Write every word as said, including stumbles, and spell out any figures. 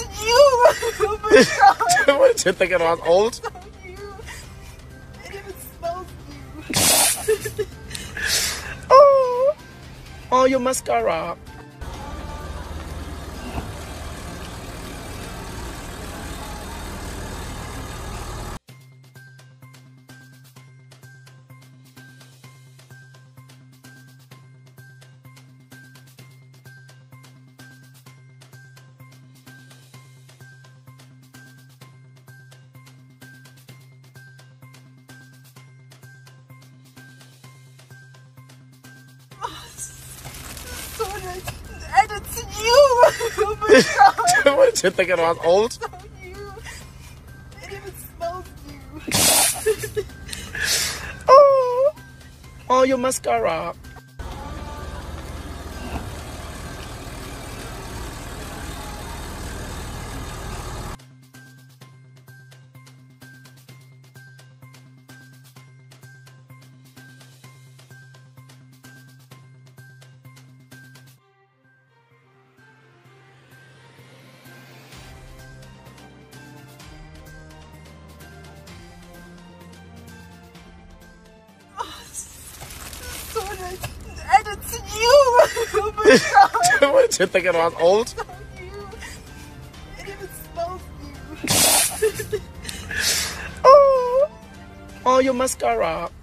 It's you! Oh my God. What did you think it was? Old? It's so you. It even smells you. Oh! Oh, your mascara. And it's you! Oh my God! What did you think it was? Old? It's so you. It even smells you. Oh! Oh, your mascara. And it's you! Oh my God! What did you think it was? Old? It's so you. It even smells you. Oh! Oh, your mascara.